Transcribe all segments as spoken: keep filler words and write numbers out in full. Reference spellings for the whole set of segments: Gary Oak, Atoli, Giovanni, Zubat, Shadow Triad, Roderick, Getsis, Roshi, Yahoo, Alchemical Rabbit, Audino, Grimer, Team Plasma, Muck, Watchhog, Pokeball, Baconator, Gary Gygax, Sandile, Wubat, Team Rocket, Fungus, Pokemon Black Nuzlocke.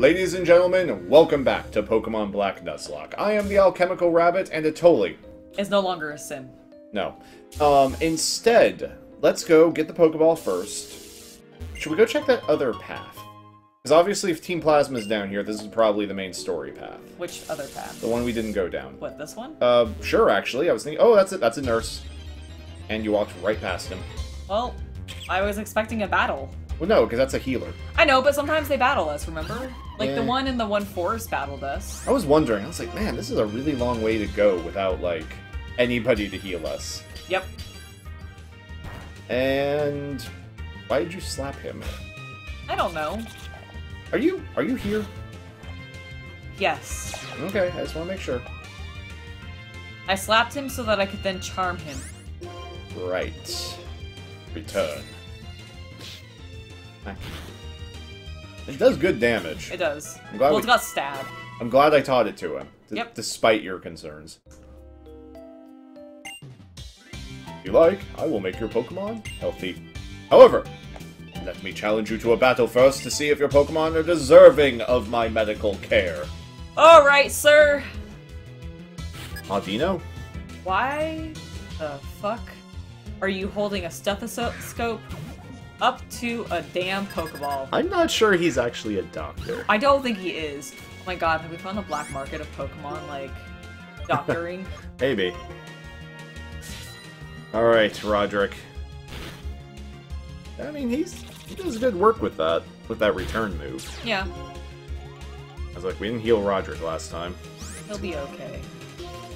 Ladies and gentlemen, welcome back to Pokemon Black Nuzlocke. I am the Alchemical Rabbit, and Atoli is no longer a sim. No. Um, instead, let's go get the Pokeball first. Should we go check that other path? Because obviously if Team Plasma is down here, this is probably the main story path. Which other path? The one we didn't go down. What, this one? Uh, sure, actually. I was thinking, oh, that's it. That's a nurse. And you walked right past him. Well, I was expecting a battle. Well, no, because that's a healer. I know, but sometimes they battle us, remember? Like, yeah. The one in the one forest battled us. I was wondering. I was like, man, this is a really long way to go without, like, anybody to heal us. Yep. And why did you slap him? I don't know. Are you, are you here? Yes. Okay, I just want to make sure. I slapped him so that I could then charm him. Right. Return. It does good damage. It does. I'm glad well, we... it got stabbed. I'm glad I taught it to him, yep. Despite your concerns. If you like, I will make your Pokemon healthy. However, let me challenge you to a battle first to see if your Pokemon are deserving of my medical care. All right, sir. Audino? Why the fuck are you holding a stethoscope up to a damn Pokeball? I'm not sure he's actually a doctor. I don't think he is. Oh my god, have we found a black market of Pokemon, like, doctoring? Maybe. Alright, Roderick. I mean, he's he does good work with that, with that return move. Yeah. I was like, we didn't heal Roderick last time. He'll be okay.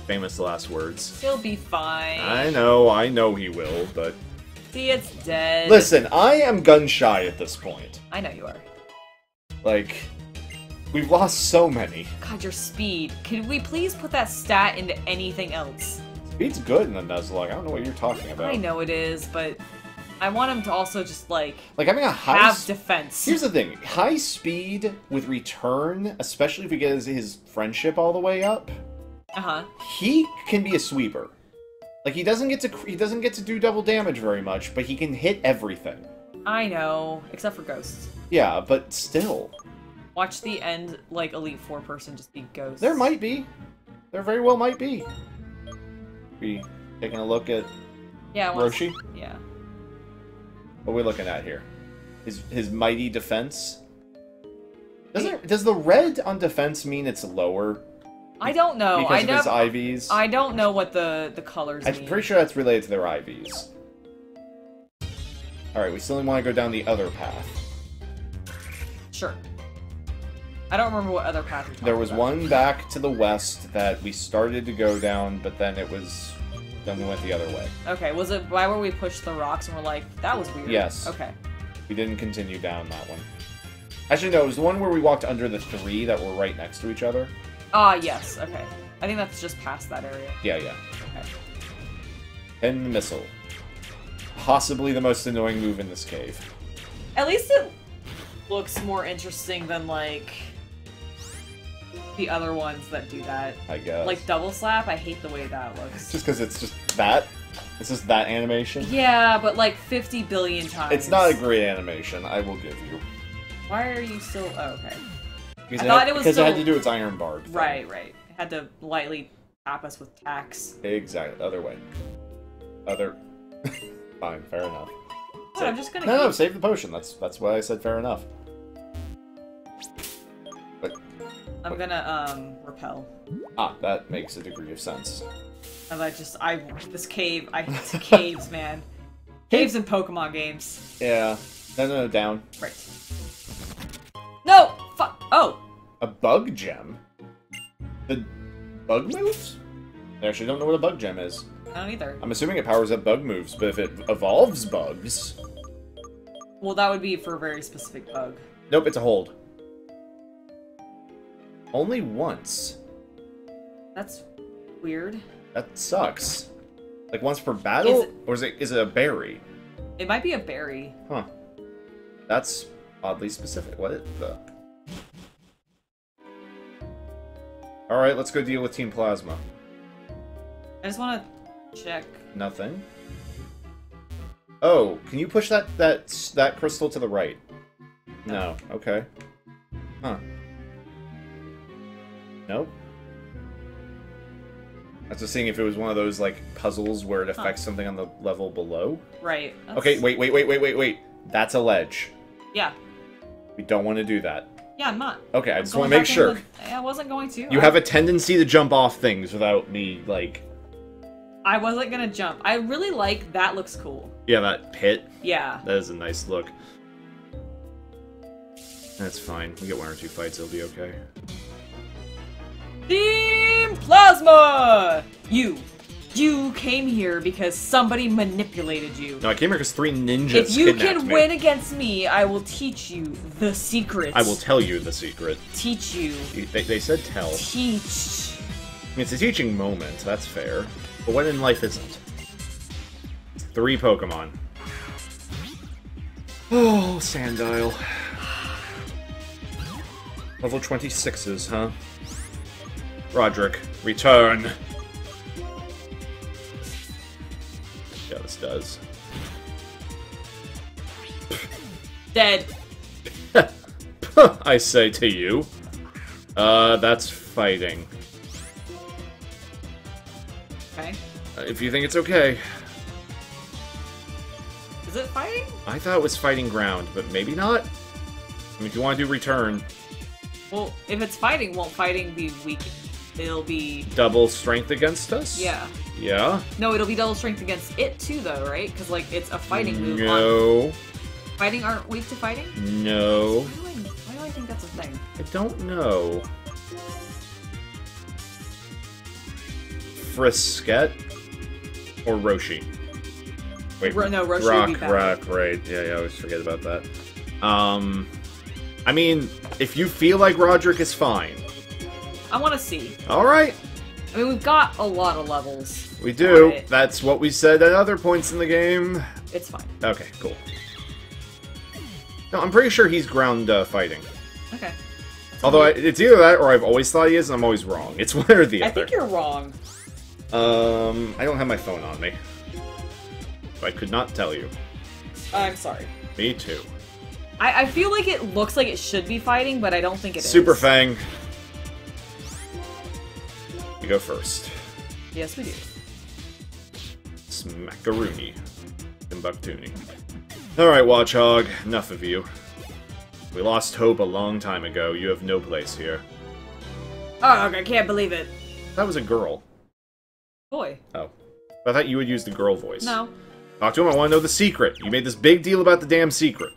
Famous last words. He'll be fine. I know, I know he will, but... See, it's dead. Listen, I am gun-shy at this point. I know you are. Like, we've lost so many. God, your speed. Could we please put that stat into anything else? Speed's good in the Nuzlocke. I don't know what you're talking about. I know it is, but I want him to also just, like, like having a high have defense. Here's the thing. High speed with return, especially if he gets his friendship all the way up, uh-huh. He can be a sweeper. Like, he doesn't get to he doesn't get to do double damage very much, but he can hit everything. I know, except for ghosts. Yeah, but still. Watch the end, like, Elite Four person just be ghosts. There might be. There very well might be. We taking a look at yeah, Roshi? Yeah. What are we looking at here? His his mighty defense? Does it, does the red on defense mean it's lower? I don't know. Because I of his I Vs. I don't know what the, the colors I'm mean. Pretty sure that's related to their I Vs. Alright, we still want to go down the other path. Sure. I don't remember what other path we're talking There was about. One back to the west that we started to go down, but then it was... Then we went the other way. Okay, was it why were we pushed the rocks and we're like, that was weird? Yes. Okay. We didn't continue down that one. Actually, no, it was the one where we walked under the three that were right next to each other. Ah, yes, okay. I think that's just past that area. Yeah, yeah. Okay. And missile. Possibly the most annoying move in this cave. At least it looks more interesting than, like, the other ones that do that. I guess. Like, double slap, I hate the way that looks. Just because it's just that? It's just that animation? Yeah, but, like, fifty billion times. It's not a great animation, I will give you. Why are you still... Oh, okay. Because, I it, had, it, was because still... it had to do its iron barred thing. Right, right. It had to lightly tap us with tacks. Exactly. Other way. Other. Fine. Fair enough. What, save... I'm just gonna. No, keep... no. Save the potion. That's that's why I said fair enough. But. I'm what... gonna um repel. Ah, that makes a degree of sense. And I just I this cave I hate caves man, caves in Pokemon games. Yeah. No, no, no, down. Right. No. Fuck! Oh! A bug gem? The bug moves? I actually don't know what a bug gem is. I don't either. I'm assuming it powers up bug moves, but if it evolves bugs... Well, that would be for a very specific bug. Nope, it's a hold. Only once. That's weird. That sucks. Like, once per battle? Is it... Or is it, is it a berry? It might be a berry. Huh. That's oddly specific. What the... Alright, let's go deal with Team Plasma. I just want to check. Nothing. Oh, can you push that that, that crystal to the right? No. No. Okay. Huh. Nope. I was just seeing if it was one of those, like, puzzles where it affects huh. something on the level below. Right. That's... Okay, wait, wait, wait, wait, wait, wait. That's a ledge. Yeah. We don't want to do that. Yeah, I'm not. Okay, I just want to make sure. The... I wasn't going to. You I... have a tendency to jump off things without me, like... I wasn't going to jump. I really like that. Looks cool. Yeah, that pit. Yeah. That is a nice look. That's fine. We get one or two fights, it'll be okay. Team Plasma! You. You came here because somebody manipulated you. No, I came here because three ninjas kidnapped me. If you can win against me, I will teach you the secret. I will tell you the secret. Teach you. They, they said tell. Teach. I mean, it's a teaching moment, that's fair. But when in life isn't? It's three Pokemon. Oh, Sandile. Level twenty-sixes, huh? Roderick, return! Yeah, this does. Dead. I say to you. Uh, that's fighting. Okay. Uh, if you think it's okay. Is it fighting? I thought it was fighting ground, but maybe not. I mean, if you want to do return... Well, if it's fighting, won't fighting be weak? It'll be... Double strength against us? Yeah. Yeah? No, it'll be double strength against it, too, though, right? Because, like, it's a fighting move. No. On... Fighting aren't weak to fighting? No. Why do, I... Why do I think that's a thing? I don't know. Frisket? Or Roshi? Wait, Ro no, Roshi rock, would be better. Rock, right. Yeah, yeah, I always forget about that. Um... I mean, if you feel like Roderick is fine. I want to see. All right. I mean, we've got a lot of levels. We do. Right. That's what we said at other points in the game. It's fine. Okay, cool. No, I'm pretty sure he's ground uh, fighting. Okay. That's Although I, it's either that or I've always thought he is, and I'm always wrong. It's one or the other. I think you're wrong. Um, I don't have my phone on me. So I could not tell you. I'm sorry. Me too. I, I feel like it looks like it should be fighting, but I don't think it Super is. Super Fang. You go first. Yes, we do. Smackaroony. Timbuktoony. Alright, Watchhog. Enough of you. We lost hope a long time ago. You have no place here. Oh, I can't believe it. That was a girl. Boy. Oh. I thought you would use the girl voice. No. Talk to him. I want to know the secret. You made this big deal about the damn secret.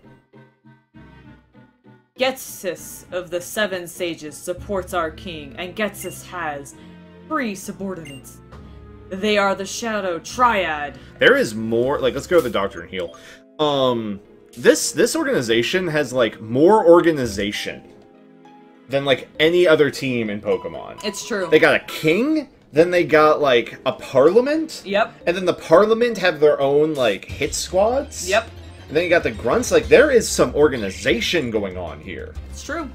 Getsis of the Seven Sages supports our king, and Getsis has three subordinates. They are the Shadow Triad. There is more. Like, let's go to the Doctor and Heal. Um, this this organization has, like, more organization than, like, any other team in Pokemon. It's true. They got a king, then they got, like, a parliament. Yep. And then the parliament have their own, like, hit squads. Yep. And then you got the grunts. Like, there is some organization going on here. It's true.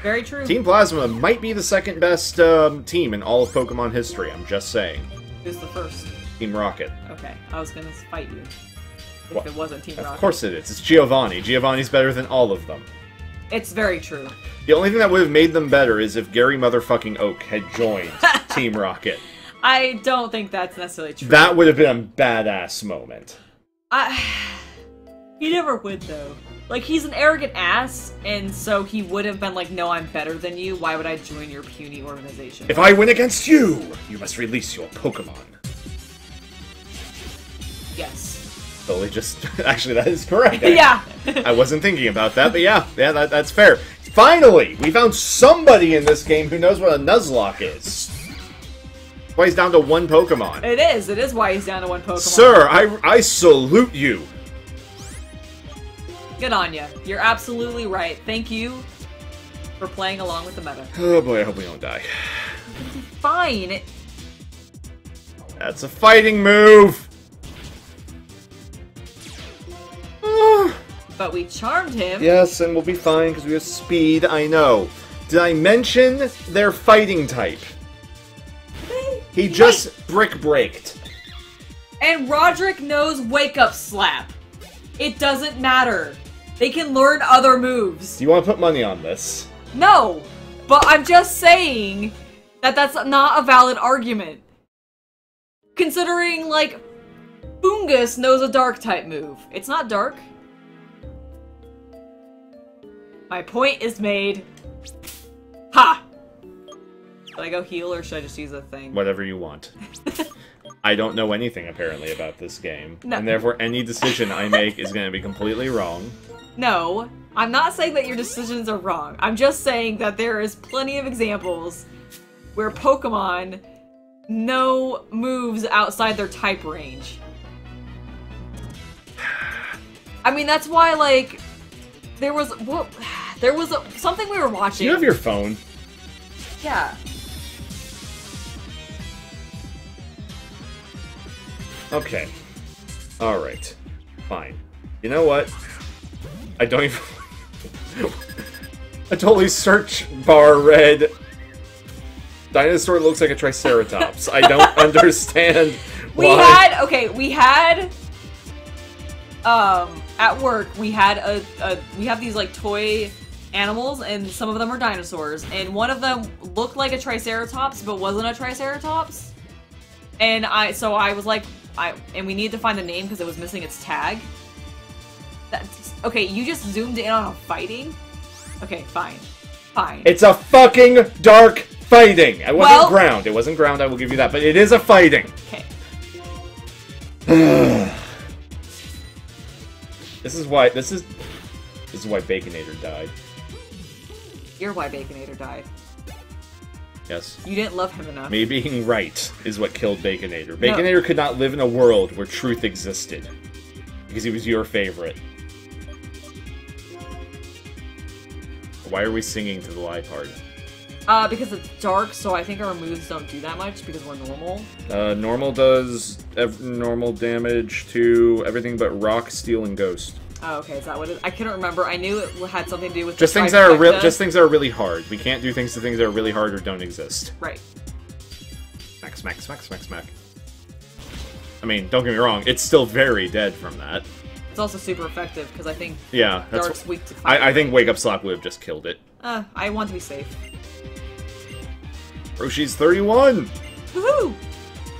Very true. Team Plasma might be the second best um, team in all of Pokemon history. I'm just saying. Who's the first? Team Rocket. Okay. I was going to fight you if well, it wasn't Team Rocket. Of course it is. It's Giovanni. Giovanni's better than all of them. It's very true. The only thing that would have made them better is if Gary motherfucking Oak had joined Team Rocket. I don't think that's necessarily true. That would have been a badass moment. I... He never would, though. Like, he's an arrogant ass, and so he would have been like, no, I'm better than you. Why would I join your puny organization? If I win against you, you must release your Pokemon. Yes. Totally just... Actually, that is correct. Yeah. I wasn't thinking about that, but yeah. Yeah, that, that's fair. Finally, we found somebody in this game who knows what a Nuzlocke is. Why he's down to one Pokemon. It is. It is why he's down to one Pokemon. Sir, I, I salute you. Good on ya. You're absolutely right. Thank you for playing along with the meta. Oh boy, I hope we don't die. Fine. That's a fighting move. But we charmed him. Yes, and we'll be fine because we have speed. I know. Did I mention they're fighting type? They he just might. brick braked. And Roderick knows wake up slap. It doesn't matter. They can learn other moves. Do you want to put money on this? No! But I'm just saying that that's not a valid argument. Considering, like, Fungus knows a Dark-type move. It's not Dark. My point is made. Ha! Should I go heal or should I just use a thing? Whatever you want. I don't know anything, apparently, about this game. No. And therefore, any decision I make is going to be completely wrong. No. I'm not saying that your decisions are wrong. I'm just saying that there is plenty of examples where Pokemon know moves outside their type range. I mean, that's why, like, there was... What, there was a, something we were watching. Do you have your phone? Yeah. Okay. Alright. Fine. You know what? I don't even... I totally search bar read... Dinosaur looks like a Triceratops. I don't understand why. We had... Okay, we had... Um, at work, we had a... a we have these, like, toy animals, and some of them are dinosaurs. And one of them looked like a Triceratops, but wasn't a Triceratops. And I... So I was like... I, and we needed to find the name because it was missing its tag. That's, okay, you just zoomed in on a fighting? Okay, fine. Fine. It's a fucking dark fighting! It wasn't well, ground. It wasn't ground, I will give you that. But it is a fighting. Okay. This is why... This is... This is why Baconator died. You're why Baconator died. Yes. You didn't love him enough. Me being right is what killed Baconator. Baconator no. could not live in a world where truth existed. Because he was your favorite. Why are we singing to the live part? Uh, because it's dark, so I think our moves don't do that much because we're normal. Uh, normal does ev normal damage to everything but rock, steel, and ghost. Oh, okay, is that what it is? I couldn't remember. I knew it had something to do with just things that are real. Just things that are really hard. We can't do things to things that are really hard or don't exist. Right. Smack, smack, smack, smack, smack. I mean, don't get me wrong. It's still very dead from that. It's also super effective because I think yeah, that's Dark's weak to fight. I, I think Wake Up Slop would have just killed it. Uh, I want to be safe. Roshi's thirty-one. Woohoo!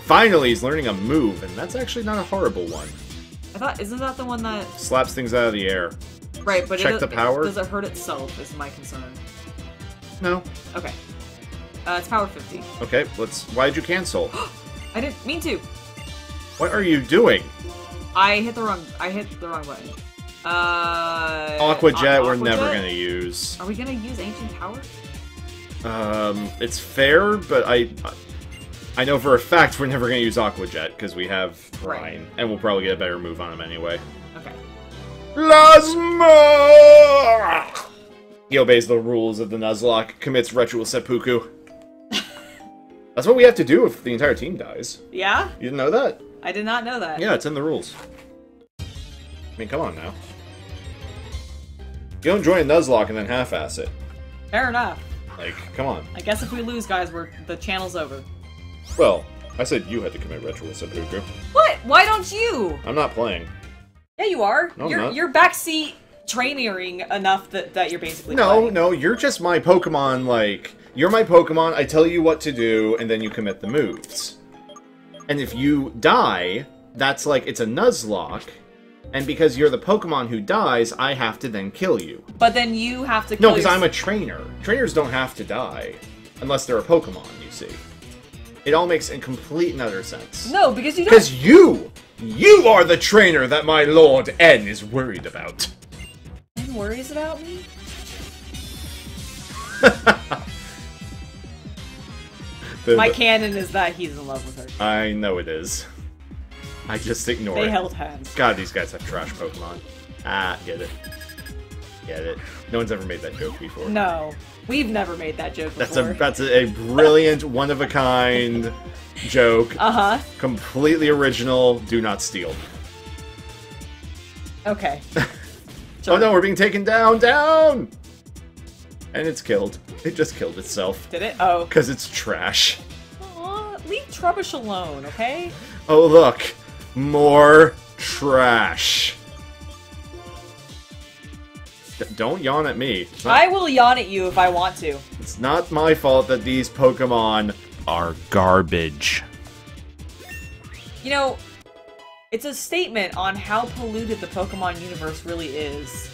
Finally, he's learning a move, and that's actually not a horrible one. I thought, isn't that the one that... Slaps things out of the air. Right, but Check it, the power. It, does it hurt itself is my concern. No. Okay. Uh, it's power fifty. Okay, let's... Why'd you cancel? I didn't mean to. What are you doing? I hit the wrong... I hit the wrong button. Uh... Aqua Jet we're never gonna use. Are we gonna use Ancient Power? Um, it's fair, but I... I know for a fact we're never going to use Aqua Jet, because we have Brine, right. and we'll probably get a better move on him anyway. Okay. Plasma! He obeys the rules of the Nuzlocke, commits ritual seppuku. That's what we have to do if the entire team dies. Yeah? You didn't know that? I did not know that. Yeah, it's in the rules. I mean, come on now. You don't join a Nuzlocke and then half-ass it. Fair enough. Like, come on. I guess if we lose, guys, we're the channel's over. Well, I said you had to commit ritual seppuku. What? Why don't you? I'm not playing. Yeah, you are. No, you're, I'm not. You're backseat traineering enough that, that you're basically No, playing. No, you're just my Pokemon, like... You're my Pokemon, I tell you what to do, and then you commit the moves. And if you die, that's like, it's a Nuzlocke, and because you're the Pokemon who dies, I have to then kill you. But then you have to kill No, because I'm a trainer. Trainers don't have to die, unless they're a Pokemon, you see. It all makes in complete and utter sense. No, because you don't- Because you! You are the trainer that my Lord N is worried about. N worries about me? the, my the, canon is that he's in love with her. I know it is. I just ignore they it. They held hands. God, these guys have trash Pokemon. Ah, get it. Get it. No one's ever made that joke before. No. We've never made that joke before. That's a that's a brilliant, one-of-a-kind joke. Uh-huh. Completely original. Do not steal. Okay. Sure. Oh no, we're being taken down! Down! And it's killed. It just killed itself. Did it? Oh. Because it's trash. Aww, leave Trubbish alone, okay? Oh look. More trash. Don't yawn at me. Not... I will yawn at you if I want to. It's not my fault that these Pokemon are garbage. You know, it's a statement on how polluted the Pokemon universe really is.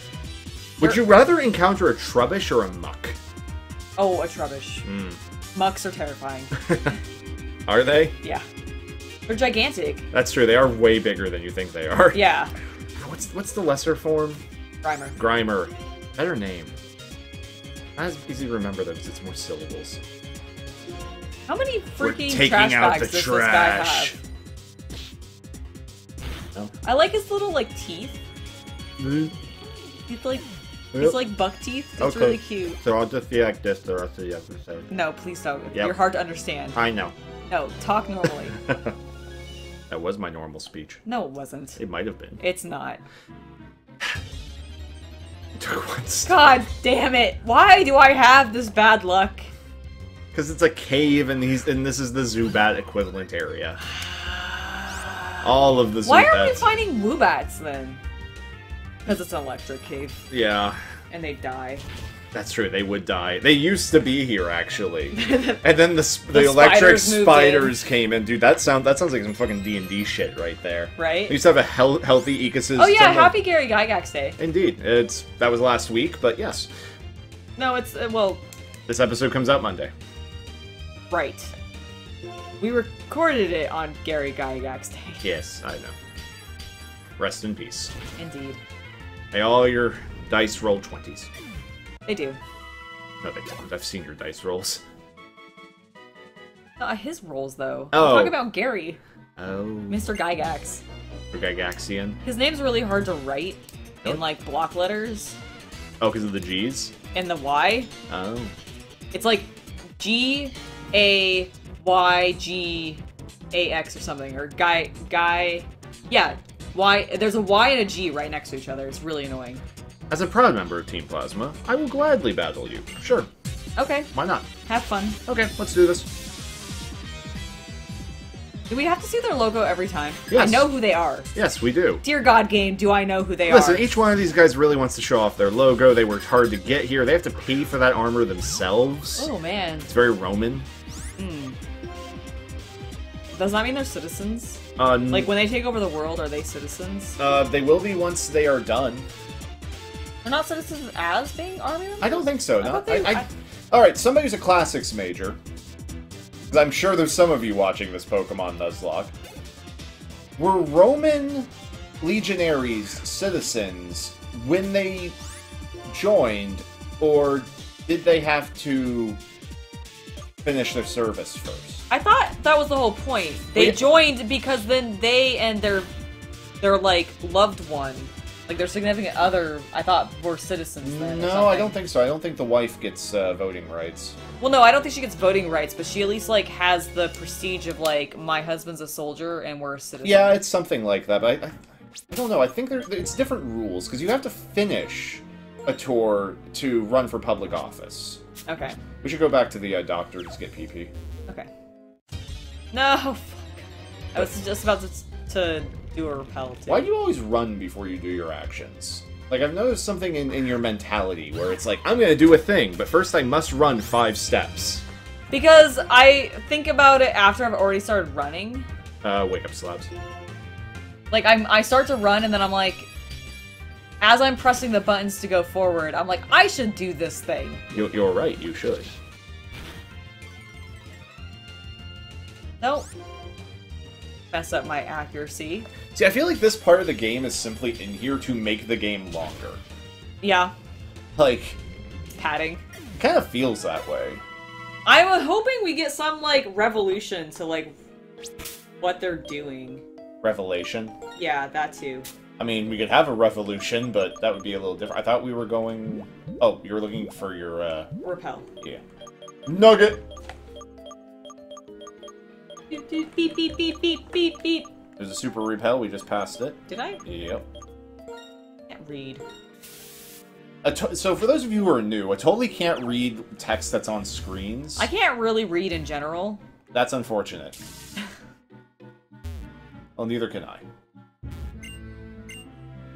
Would They're... you rather encounter a Trubbish or a Muck? Oh, a Trubbish. Mm. Mucks are terrifying. Are they? Yeah. They're gigantic. That's true. They are way bigger than you think they are. Yeah. What's what's the lesser form? Grimer. Grimer. Better name. Not as easy to remember though, because it's more syllables. How many freaking trash bags does this guy have? No. I like his little like teeth. Mm. He's like yep. he's like buck teeth. It's okay. Really cute. So I'll just be like this the rest of the episode. No, please don't. Yep. You're hard to understand. I know. No, talk normally. That was my normal speech. No, it wasn't. It might have been. It's not. God damn it! Why do I have this bad luck? Because it's a cave, and these and this is the Zubat equivalent area. All of the Zubats. Why are we finding Wubats then? Because it's an electric cave. Yeah. And they die. That's true. They would die. They used to be here actually, and then the the, the electric spiders, spiders came in. Dude, that sound that sounds like some fucking D and D shit right there. Right. They used to have a health, healthy ecosystem. Oh yeah, happy of... Gary Gygax Day. Indeed, it's that was last week, but yes. No, it's uh, well. This episode comes out Monday. Right. We recorded it on Gary Gygax Day. Yes, I know. Rest in peace. Indeed. May all your dice roll twenties. They do. No, they don't. I've seen your dice rolls. Not his rolls, though. Oh. We're talking about Gary. Oh. Mister Gygax. Mister Gygaxian. His name's really hard to write oh. in, like, block letters. Oh, because of the G's? And the Y. Oh. It's like G A Y G A X or something. Or Guy... Guy... Yeah. Y... There's a Y and a G right next to each other. It's really annoying. As a proud member of Team Plasma, I will gladly battle you. Sure. Okay. Why not? Have fun. Okay, let's do this. Do we have to see their logo every time? Yes. I know who they are. Yes, we do. Dear God, game, do I know who they Listen, are? Listen, each one of these guys really wants to show off their logo. They worked hard to get here. They have to pay for that armor themselves. Oh, man. It's very Roman. Mm. Does that mean they're citizens? Uh, like, when they take over the world, are they citizens? Uh, they will be once they are done. They're not citizens as being army members? I don't think so, no. I, I, I... Alright, somebody who's a classics major. Because I'm sure there's some of you watching this Pokemon Nuzlocke. Were Roman legionaries citizens when they joined, or did they have to finish their service first? I thought that was the whole point. They Wait. joined because then they and their, their like, loved one... Like, their significant other, I thought, were citizens then. No, I don't think so. I don't think the wife gets uh, voting rights. Well, no, I don't think she gets voting rights, but she at least, like, has the prestige of, like, my husband's a soldier and we're citizens. Yeah, it's something like that, but I, I, I don't know. I think there, it's different rules, because you have to finish a tour to run for public office. Okay. We should go back to the uh, doctor to get P P. Okay. No, fuck. I was just about to... to do a repel too. Why do you always run before you do your actions? Like, I've noticed something in, in your mentality where it's like, I'm gonna do a thing, but first I must run five steps. Because I think about it after I've already started running. Uh, wake up, slabs. Like, I'm, I start to run, and then I'm like, as I'm pressing the buttons to go forward, I'm like, I should do this thing. You're, you're right, you should. Nope. Mess up my accuracy. See, I feel like this part of the game is simply in here to make the game longer. Yeah. Like... padding. It kind of feels that way. I'm hoping we get some, like, revolution to, like, what they're doing. Revelation? Yeah, that too. I mean, we could have a revolution, but that would be a little different. I thought we were going... Oh, you were looking for your, uh... repel. Yeah. Nugget! Beep, beep, beep, beep, beep, beep, beep, beep. There's a super repel. We just passed it. Did I? Yep. Can't read. Ato so for those of you who are new, I totally can't read text that's on screens. I can't really read in general. That's unfortunate. Well, neither can I.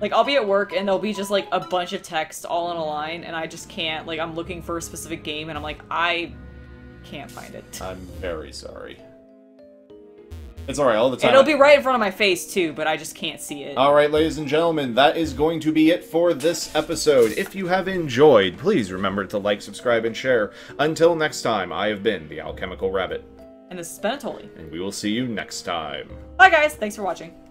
Like, I'll be at work and there'll be just, like, a bunch of text all in a line, and I just can't, like, I'm looking for a specific game, and I'm like, I can't find it. I'm very sorry. It's alright, all the time. It'll be right in front of my face, too, but I just can't see it. Alright, ladies and gentlemen, that is going to be it for this episode. If you have enjoyed, please remember to like, subscribe, and share. Until next time, I have been the Alchemical Rabbit. And this is Atoli. And we will see you next time. Bye, guys. Thanks for watching.